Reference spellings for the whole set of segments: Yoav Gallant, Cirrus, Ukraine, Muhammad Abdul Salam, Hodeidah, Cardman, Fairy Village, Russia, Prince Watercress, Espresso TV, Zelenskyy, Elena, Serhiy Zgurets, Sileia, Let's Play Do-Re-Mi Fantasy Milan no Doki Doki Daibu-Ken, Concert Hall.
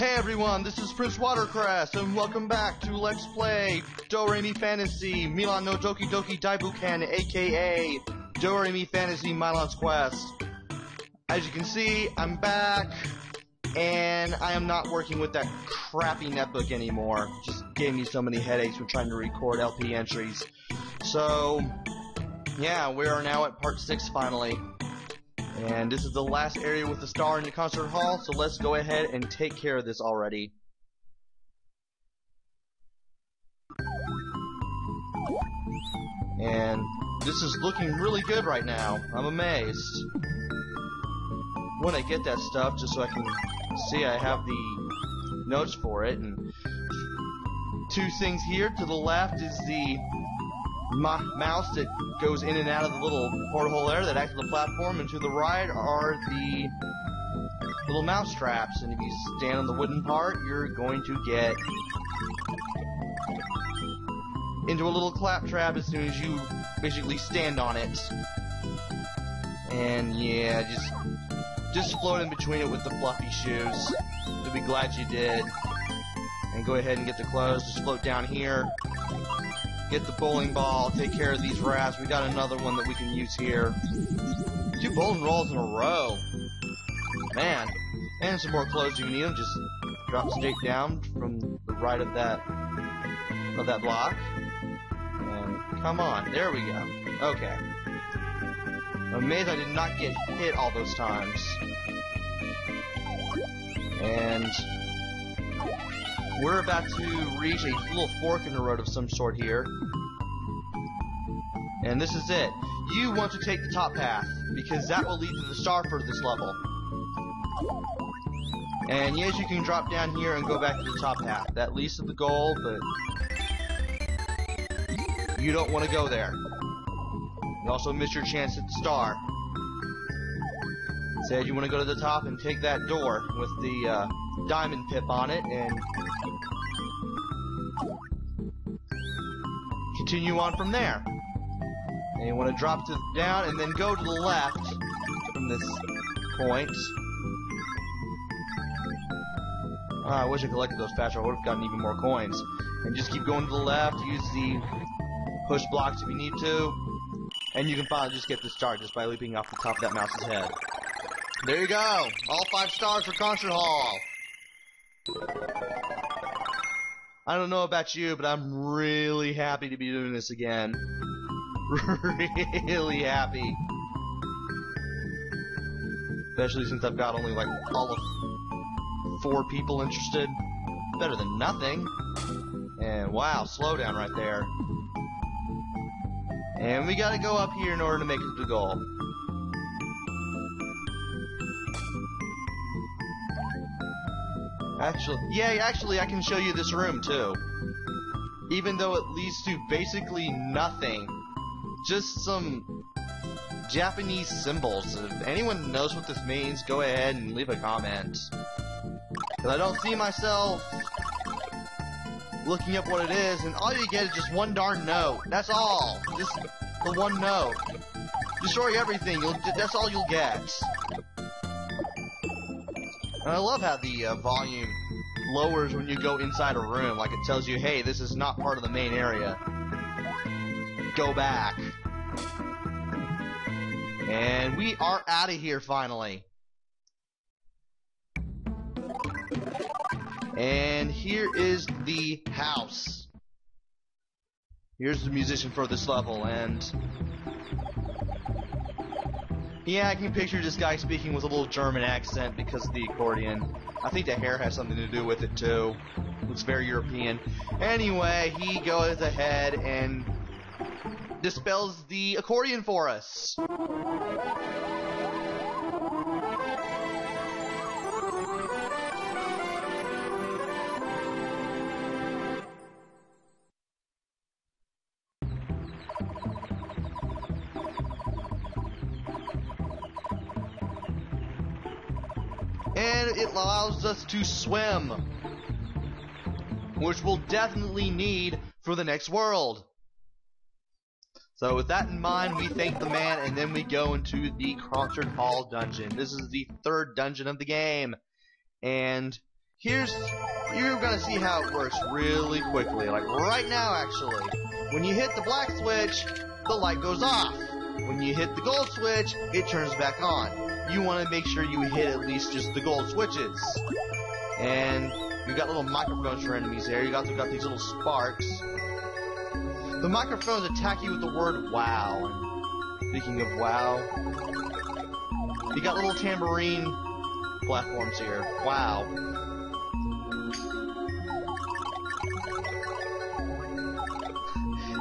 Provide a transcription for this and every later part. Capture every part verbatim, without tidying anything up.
Hey everyone, this is Prince Watercress, and welcome back to Let's Play Do-Re-Mi Fantasy Milan no Doki Doki Daibu-Ken, aka Do-Re-Mi Fantasy Milan's Quest. As you can see, I'm back, and I am not working with that crappy netbook anymore. Just gave me so many headaches when trying to record L P entries. So, yeah, we are now at part six finally. And this is the last area with the star in the concert hall, so let's go ahead and take care of this already. And this is looking really good right now. I'm amazed. When I get that stuff, just so I can see I have the notes for it. And two things here. To the left is the My mouse that goes in and out of the little porthole there that acts as a platform, and to the right are the little mouse traps, and if you stand on the wooden part, you're going to get into a little claptrap as soon as you basically stand on it. And yeah, just just float in between it with the fluffy shoes. You'll be glad you did. And go ahead and get the clothes, just float down here. Get the bowling ball, take care of these rafts. We got another one that we can use here. Two bowling rolls in a row. Man. And some more clothes you need. Just drop straight down from the right of that of that block. And come on. There we go. Okay. I'm amazed I did not get hit all those times. And we're about to reach a little fork in the road of some sort here. And this is it. You want to take the top path, because that will lead to the star for this level. And yes, you can drop down here and go back to the top path. That leads to the goal, but you don't want to go there. You also miss your chance at the star. Instead, you want to go to the top and take that door with the uh, diamond pip on it, and continue on from there. And you want to drop to down and then go to the left from this point. Oh, I wish I collected those faster. I would have gotten even more coins. And just keep going to the left. Use the push blocks if you need to. And you can finally just get the star just by leaping off the top of that mouse's head. There you go. All five stars for Concert Hall. I don't know about you, but I'm really happy to be doing this again. Really happy. Especially since I've got only like all of four people interested. Better than nothing. And wow, slow down right there. And we gotta go up here in order to make it to the goal. Actually, yeah, actually I can show you this room too. Even though it leads to basically nothing. Just some Japanese symbols. If anyone knows what this means, go ahead and leave a comment. Because I don't see myself looking up what it is, and all you get is just one darn note. That's all. Just the one note. Destroy everything. You'll, that's all you'll get. And I love how the uh, volume lowers when you go inside a room. Like, it tells you, hey, this is not part of the main area. Go back. And we are out of here, finally. And here is the house. Here's the musician for this level, and yeah, I can picture this guy speaking with a little German accent because of the accordion. I think the hair has something to do with it, too. Looks very European. Anyway, he goes ahead and dispels the accordion for us. And it allows us to swim, which we'll definitely need for the next world. So with that in mind, we thank the man, and then we go into the Concert Hall dungeon. This is the third dungeon of the game, and here's, you're going to see how it works really quickly. Like right now, actually. When you hit the black switch, the light goes off. When you hit the gold switch, it turns back on. You want to make sure you hit at least just the gold switches. And you got little microphones for enemies there. You also got these little sparks. The microphones attack you with the word wow. And speaking of wow, you got little tambourine platforms here. Wow.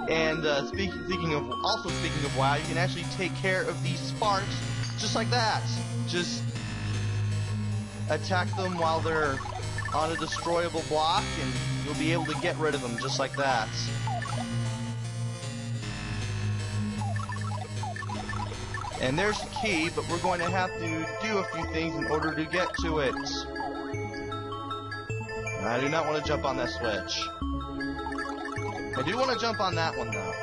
And uh, speaking, speaking of, also speaking of wow, you can actually take care of these sparks just like that. Just attack them while they're on a destroyable block, and you'll be able to get rid of them just like that. And there's the key, but we're going to have to do a few things in order to get to it. I do not want to jump on that switch. I do want to jump on that one, though.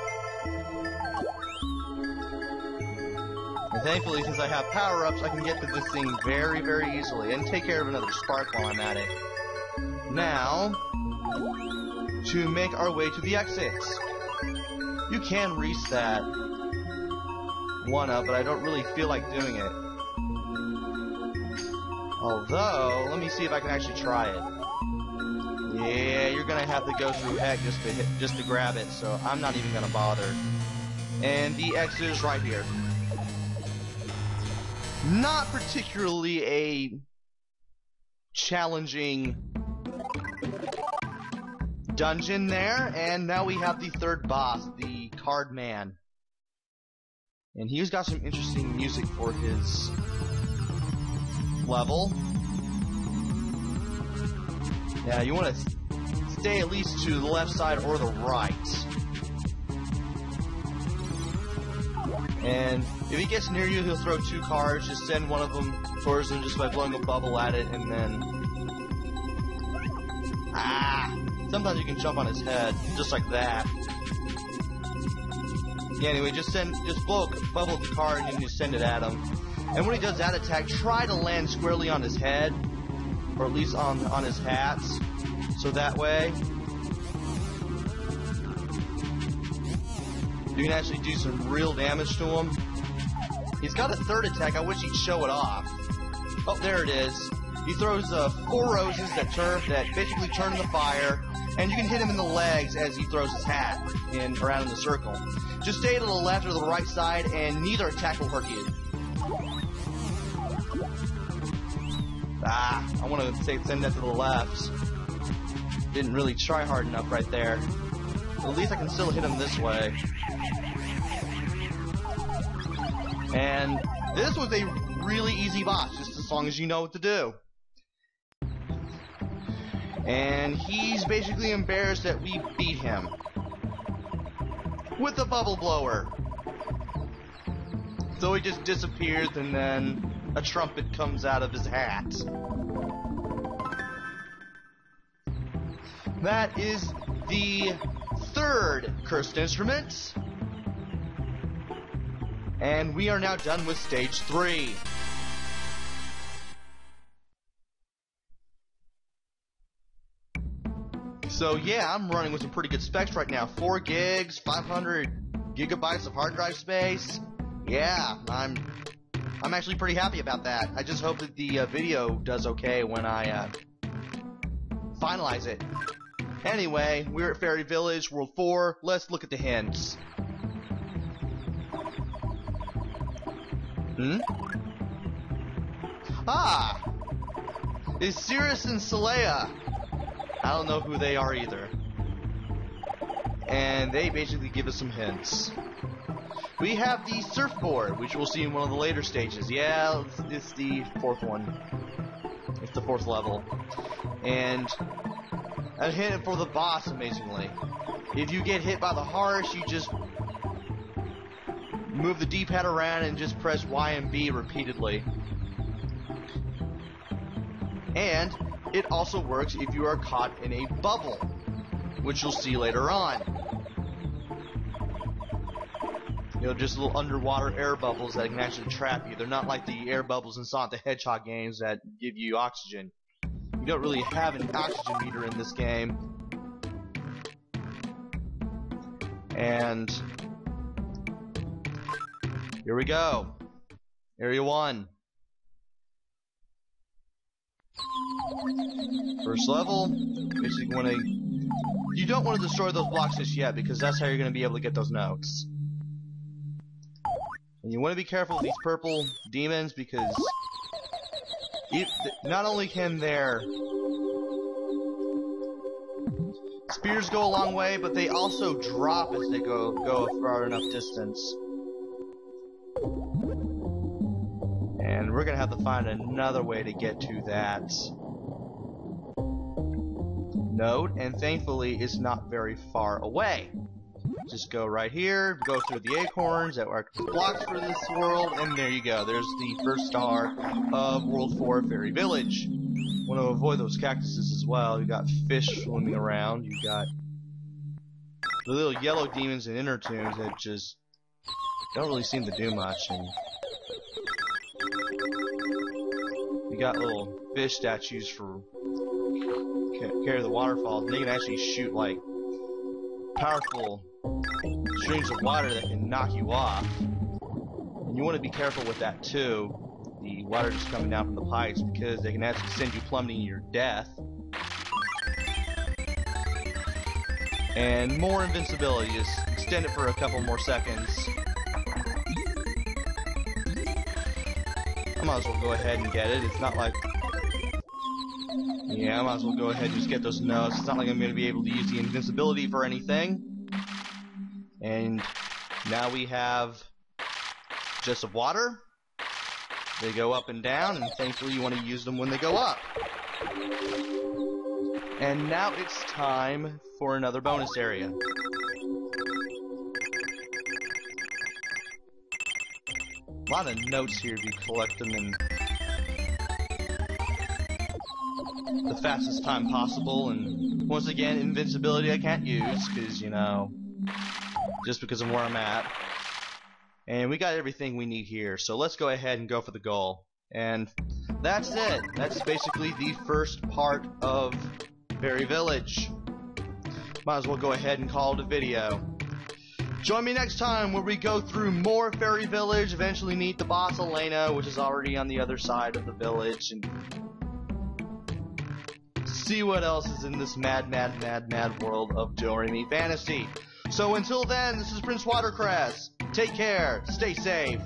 And thankfully, since I have power-ups, I can get to this thing very, very easily. And take care of another spark while I'm at it. Now, to make our way to the exit. You can reach that one up, but I don't really feel like doing it. Although, let me see if I can actually try it. Yeah, you're gonna have to go through heck just to hit, just to grab it, so I'm not even gonna bother. And the exit is right here. Not particularly a challenging dungeon there, and now we have the third boss, the Cardman. And he's got some interesting music for his level. Yeah, you want to stay at least to the left side or the right. And if he gets near you, he'll throw two cards. Just send one of them towards him just by blowing a bubble at it, and then... Ah! Sometimes you can jump on his head, just like that. Yeah, anyway, just send, just blow a bubble at the card and you send it at him. And when he does that attack, try to land squarely on his head, or at least on on his hats, so that way you can actually do some real damage to him. He's got a third attack. I wish he'd show it off. Oh, there it is. He throws uh, four roses that turn that basically turn the fire, and you can hit him in the legs as he throws his hat in around in the circle. Just stay to the left or the right side, and neither attack will hurt you. Ah, I want to say send that to the left. Didn't really try hard enough right there. But at least I can still hit him this way. And this was a really easy boss, just as long as you know what to do. And he's basically embarrassed that we beat him. With the bubble blower. So he just disappears, and then a trumpet comes out of his hat. That is the third cursed instrument. And we are now done with stage three. So yeah, I'm running with some pretty good specs right now. Four gigs, five hundred gigabytes of hard drive space. Yeah, I'm... I'm actually pretty happy about that. I just hope that the uh, video does okay when I uh, finalize it. Anyway, we're at Fairy Village, World four. Let's look at the hints. Hmm? Ah! It's Cirrus and Sileia. I don't know who they are either. And they basically give us some hints. We have the surfboard, which we'll see in one of the later stages. Yeah, it's, it's the fourth one. It's the fourth level. And a hint for the boss, amazingly. If you get hit by the harsh, you just move the D-pad around and just press Y and B repeatedly. And it also works if you are caught in a bubble, which you'll see later on. You know, just little underwater air bubbles that can actually trap you. They're not like the air bubbles in Sonic the Hedgehog games that give you oxygen. You don't really have an oxygen meter in this game. And here we go. Area one. First level. Basically wanna, you don't want to destroy those blocks just yet, because that's how you're going to be able to get those notes. And you want to be careful of these purple demons, because it, not only can their spears go a long way, but they also drop as they go, go a far enough distance. And we're going to have to find another way to get to that note, and thankfully it's not very far away. Just go right here, go through the acorns that are blocks for this world, and there you go. There's the first star of World four Fairy Village. Want to avoid those cactuses as well. You got fish swimming around. You got the little yellow demons and inner tombs that just don't really seem to do much. And you got little fish statues for carry the waterfall. They can actually shoot like powerful streams of water that can knock you off. And you want to be careful with that too. The water just coming down from the pipes, because they can actually send you plummeting your death. And more invincibility. Just extend it for a couple more seconds. I might as well go ahead and get it. It's not like... Yeah, I might as well go ahead and just get those notes. It's not like I'm going to be able to use the invincibility for anything. And now we have jets of water. They go up and down, and thankfully you want to use them when they go up. And now it's time for another bonus area. A lot of notes here if you collect them in the fastest time possible. And once again, invincibility I can't use, because, you know, just because of where I'm at. And we got everything we need here, so let's go ahead and go for the goal. And that's it. That's basically the first part of Fairy Village. Might as well go ahead and call it a video. Join me next time where we go through more Fairy Village, eventually meet the boss Elena, which is already on the other side of the village, and see what else is in this mad, mad, mad, mad world of Do-Re-Mi Fantasy. So until then, this is Prince Watercress. Take care, stay safe.